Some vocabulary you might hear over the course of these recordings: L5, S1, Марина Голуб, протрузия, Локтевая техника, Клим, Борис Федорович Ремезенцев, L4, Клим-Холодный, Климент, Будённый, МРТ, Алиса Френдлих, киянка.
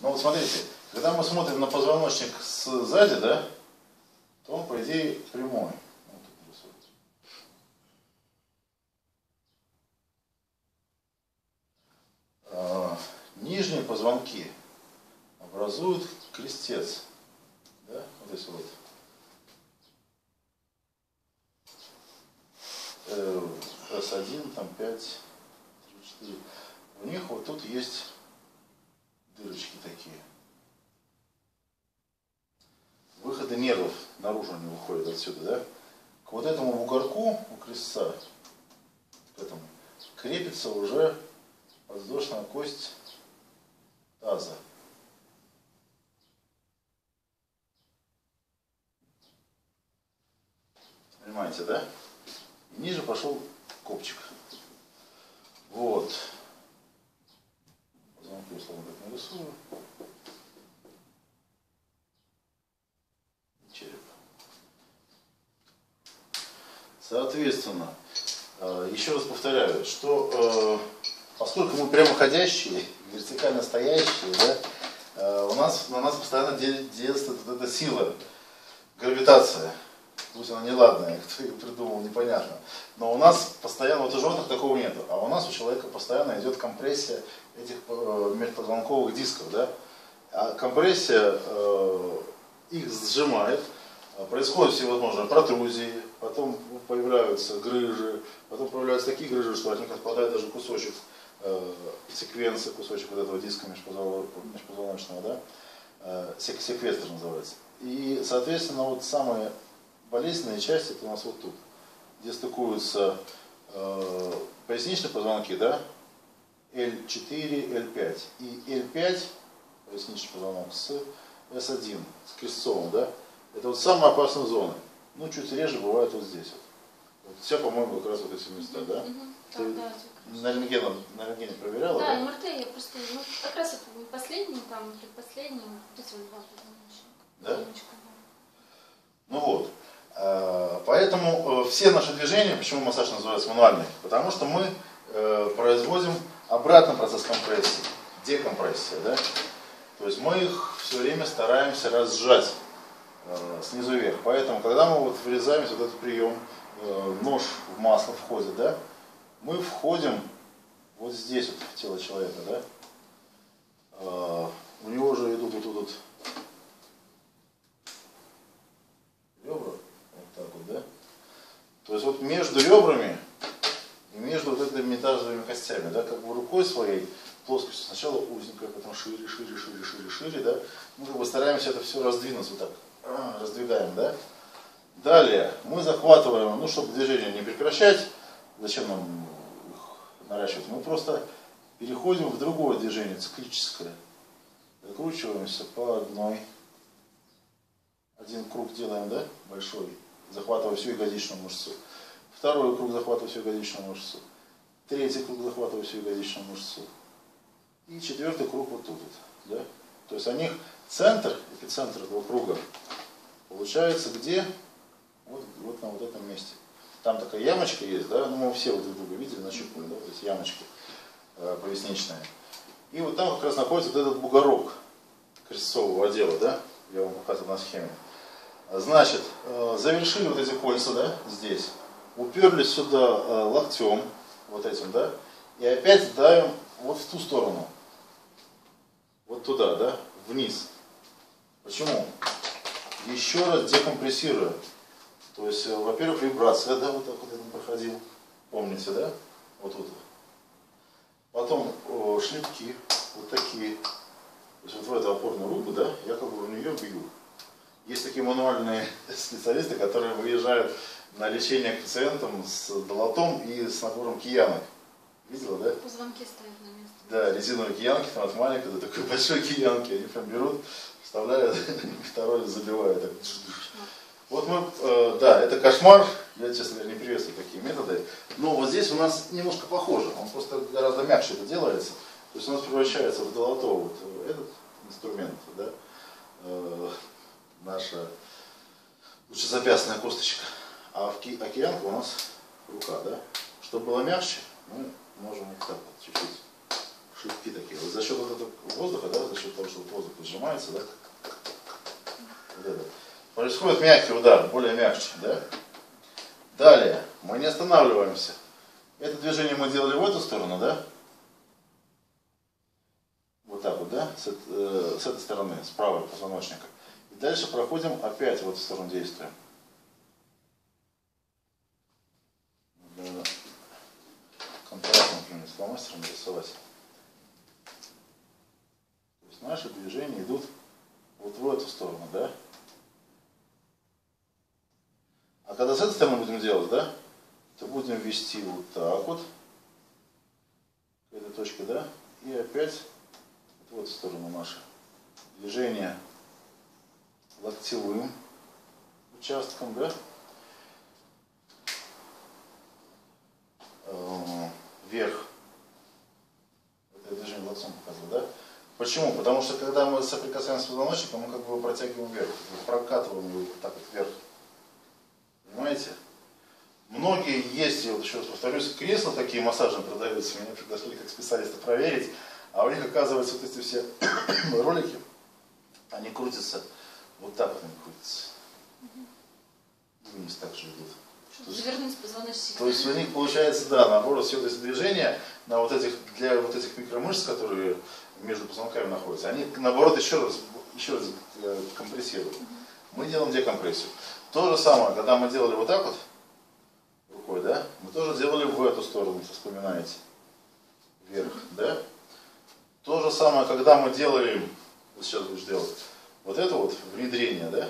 Но вот смотрите, когда мы смотрим на позвоночник сзади, да, то он, по идее, прямой. Нижние позвонки образуют крестец. Да? Вот здесь вот. С1, там 5, 3, 4. У них вот тут есть дырочки такие. Выходы нервов наружу они выходят отсюда, да? К вот этому бугорку у крестца, к этому, крепится уже подвздошная кость таза. Понимаете, да? И ниже пошел копчик. Вот. Позвонки условно так нарисую. И череп. Соответственно, еще раз повторяю, что поскольку мы прямоходящие, вертикально стоящие, да, на нас постоянно действует вот эта сила, гравитация. Пусть она неладная, кто ее придумал, непонятно. Но у нас постоянно, вот у животных такого нету, а у нас у человека постоянно идет компрессия этих межпозвонковых дисков. Да? А компрессия их сжимает, происходят всевозможные протрузии, потом появляются грыжи, потом появляются такие грыжи, что от них отпадает даже кусочек секвенции, кусочек вот этого диска межпозвоночного, да? Секвестр называется. И, соответственно, вот самые болезненные части это у нас вот тут, где стыкуются поясничные позвонки, да? L4, L5. И L5, поясничный позвонок, с S1, с крестцовым, да? Это вот самая опасная зона. Ну, чуть реже бывает вот здесь. Вот все, по-моему, как раз вот эти места, да? Угу. Да, да, на рентгене проверяла? Да, МРТ я просто, ну, как раз это последний, там, предпоследний, вот эти вот два позвоночника. Да? Ну вот. Поэтому все наши движения, почему массаж называется мануальный? Потому что мы производим обратный процесс компрессии, декомпрессия, да? То есть мы их все время стараемся разжать снизу вверх. Поэтому, когда мы вот врезаемся в этот прием, нож в масло входит, да, мы входим вот здесь, вот, в тело человека, да. У него же идут вот ребра, вот так вот, да. То есть вот между ребрами и между вот этими тазовыми костями, да, как бы рукой своей, плоскостью сначала узенькая, потом шире, шире, шире, шире, шире, да. Мы как бы стараемся это все раздвинуть вот так. Раздвигаем, да? Далее мы захватываем, ну, чтобы движение не прекращать, зачем нам их наращивать, мы просто переходим в другое движение, циклическое. Закручиваемся по одной. Один круг делаем, да, большой, захватывая всю ягодичную мышцу. Второй круг, захватывая всю ягодичную мышцу. Третий круг, захватывая всю ягодичную мышцу. И четвертый круг вот тут, да? То есть у них центр, эпицентр этого круга получается где? Вот на вот этом месте. Там такая ямочка есть, да? Ну, мы все вот друг друга видели, нащупали, да? Вот эти ямочки поясничные. И вот там как раз находится вот этот бугорок крестцового отдела, да? Я вам показывал на схеме. Значит, завершили вот эти кольца, да? Здесь. Уперлись сюда локтем, вот этим, да? И опять давим вот в ту сторону. Вот туда, да? Вниз. Почему? Еще раз декомпрессируя. То есть, во-первых, вибрация, да, вот так вот я проходил. Помните, да? Вот тут. Потом шлепки, вот такие. То есть вот в эту опорную руку, да, я как бы в нее бью. Есть такие мануальные специалисты, которые выезжают на лечение к пациентам с долотом и с набором киянок. Видела, да? Позвонки ставят на место. Да, резиновые киянки, там от маленькой до такой большой киянки. Они прям берут, вставляют, второй забивают. Так. Вот мы, да, это кошмар. Я, честно говоря, не приветствую такие методы. Но вот здесь у нас немножко похоже. Он просто гораздо мягче это делается. То есть у нас превращается в долото вот этот инструмент, да? Наша лучезапястная косточка. А в киянка у нас рука, да? Чтобы было мягче, мы можем вот так вот чуть-чуть штучки такие. Вот за счет вот этого воздуха, да, за счет того, что воздух сжимается, да, вот это, происходит мягкий удар, более мягкий, да. Далее мы не останавливаемся. Это движение мы делали в эту сторону, да? Вот так вот, да? С этой стороны, с правой позвоночника. И дальше проходим опять в эту сторону действия. Контраст, например, фломастером рисовать. То есть наши движения идут вот в эту сторону, да? А когда с этой стороны будем делать, да? То будем вести вот так вот, к этой точке, да, и опять вот в эту сторону наше движение локтевым участком, да, вверх. Это движение локтем показываю, да. Почему? Потому что когда мы соприкасаемся с позвоночником, мы как бы протягиваем вверх, прокатываем его вот так вот вверх, понимаете? Многие есть, я вот еще раз повторюсь, кресла такие массажные продаются, меня пригласили как специалиста проверить, а у них, оказывается, вот эти все ролики, они крутятся, вот так вот они крутятся. И вниз так же идут. То есть у них получается, да, наоборот, все эти движения на вот этих, для вот этих микромышц, которые между позвонками находятся, они, наоборот, еще раз компрессируют. Мы делаем декомпрессию. То же самое, когда мы делали вот так вот, рукой, да? Мы тоже делали в эту сторону, если вспоминаете, вверх, да? То же самое, когда мы делали, сейчас будешь делать, вот это вот внедрение, да?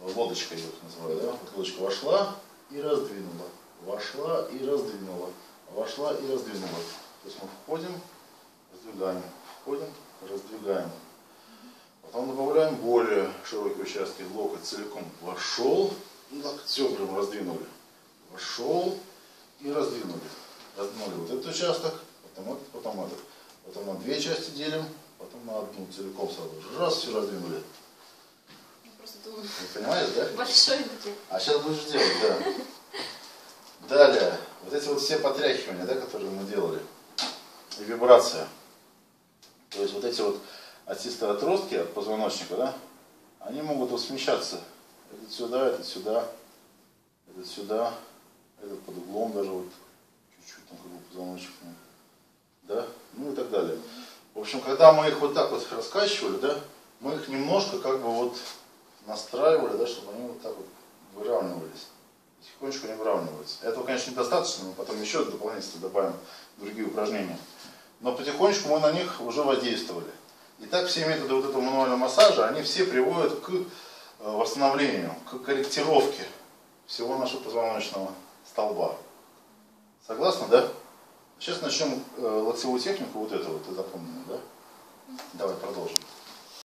Лодочка, я их называю, да? Вот лодочка вошла и раздвинула, вошла и раздвинула, вошла и раздвинула. То есть мы входим, раздвигаем, входим, раздвигаем. Потом добавляем более широкие участки, локоть целиком вошел и локтем прям раздвинули. Вошел и раздвинули. Раздвинули вот этот участок, потом этот, потом этот. Потом на две части делим, потом на одну целиком сразу. Раз, все раздвинули. Вы понимаете, да? Большой такой. А сейчас будешь делать, да. Далее, вот эти вот все потряхивания, да, которые мы делали. И вибрация. То есть вот эти вот остистые отростки от позвоночника, да, они могут вот смещаться. Этот сюда, этот сюда, этот сюда. Этот под углом даже вот чуть-чуть там как бы позвоночник, да, ну и так далее. В общем, когда мы их вот так вот раскачивали, да, мы их немножко как бы вот настраивали, да, чтобы они вот так вот выравнивались. Потихонечку не выравниваются. Этого, конечно, недостаточно, мы потом еще дополнительно добавим другие упражнения. Но потихонечку мы на них уже воздействовали. И так все методы вот этого мануального массажа, они все приводят к восстановлению, к корректировке всего нашего позвоночного столба. Согласны, да? Сейчас начнем локтевую технику, вот эту вот, ты запомнил, да? Давай продолжим.